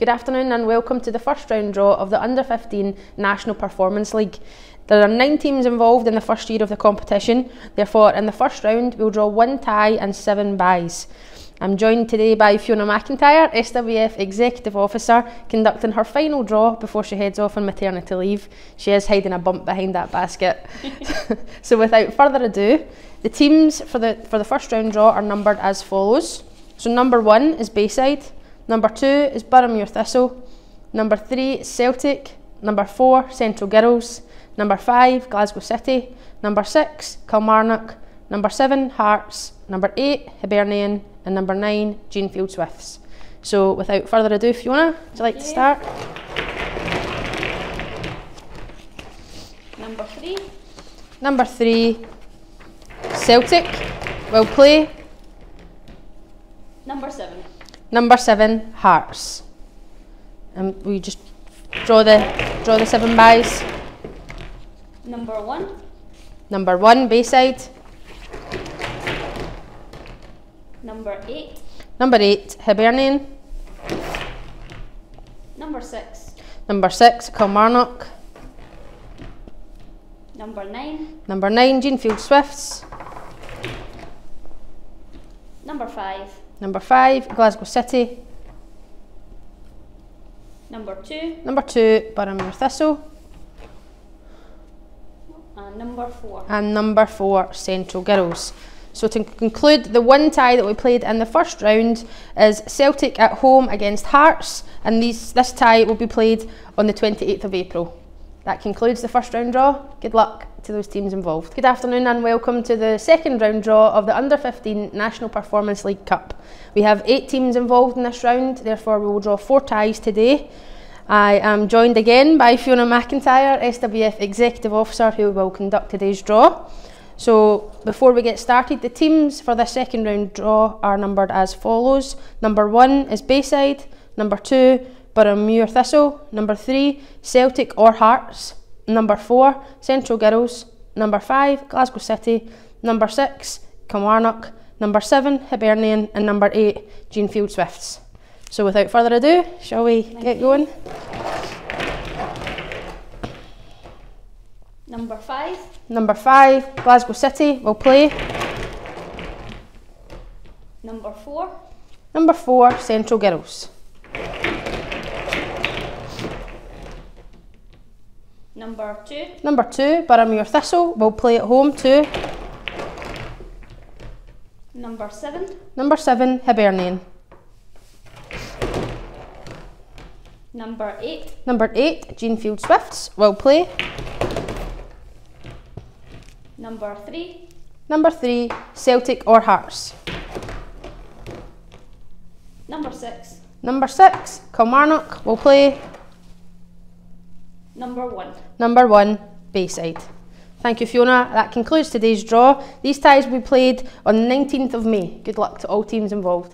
Good afternoon and welcome to the first round draw of the Under-15 National Performance League. There are 9 teams involved in the first year of the competition, therefore in the first round we'll draw 1 tie and 7 byes. I'm joined today by Fiona McIntyre, SWF Executive Officer, conducting her final draw before she heads off on maternity leave. She is hiding a bump behind that basket. So without further ado, the teams for the first round draw are numbered as follows. So number 1 is Bayside. Number 2 is Burramuir Thistle, number 3 Celtic, number 4 Central Girls, number 5 Glasgow City, number 6 Kilmarnock, number 7 Hearts, number 8 Hibernian and number 9 Jeanfield Swifts. So without further ado, Fiona, would you like to start? Number 3. Number 3 Celtic, well play. Number 7. Number 7, Hearts. And we just draw the 7 byes. Number 1. Number 1, Bayside. Number 8. Number 8, Hibernian. Number 6. Number 6, Kilmarnock. Number 9. Number 9, Jeanfield Swifts. Number 5. Number 5, Glasgow City. Number 2. Number 2, Burham Thistle. And number 4. And number 4, Central Girls. So to conclude, the one tie that we played in the first round is Celtic at home against Hearts, and this tie will be played on the 28th of April. That concludes the first round draw. Good luck to those teams involved. Good afternoon and welcome to the second round draw of the Under-15 National Performance League Cup. We have 8 teams involved in this round, therefore we will draw 4 ties today. I am joined again by Fiona McIntyre, SWF Executive Officer, who will conduct today's draw. So before we get started, the teams for the second round draw are numbered as follows. Number 1 is Bayside, number 2 Burramuir Thistle, number 3 Celtic or Hearts, number 4 Central Girls, number 5 Glasgow City, number 6 Kilmarnock, number 7 Hibernian and number 8 Jeanfield Swifts. So without further ado, shall we get going? Number 5. Number 5 Glasgow City will play. Number 4. Number 4 Central Girls. Number 2. Number 2, Burramuir Thistle will play at home to Number 7. Number 7, Hibernian. Number 8. Number 8, Jeanfield Swifts will play. Number 3. Number 3, Celtic or Hearts. Number 6. Number 6, Kilmarnock will play. Number 1. Number 1, Bayside. Thank you, Fiona. That concludes today's draw. These ties will be played on the 19th of May. Good luck to all teams involved.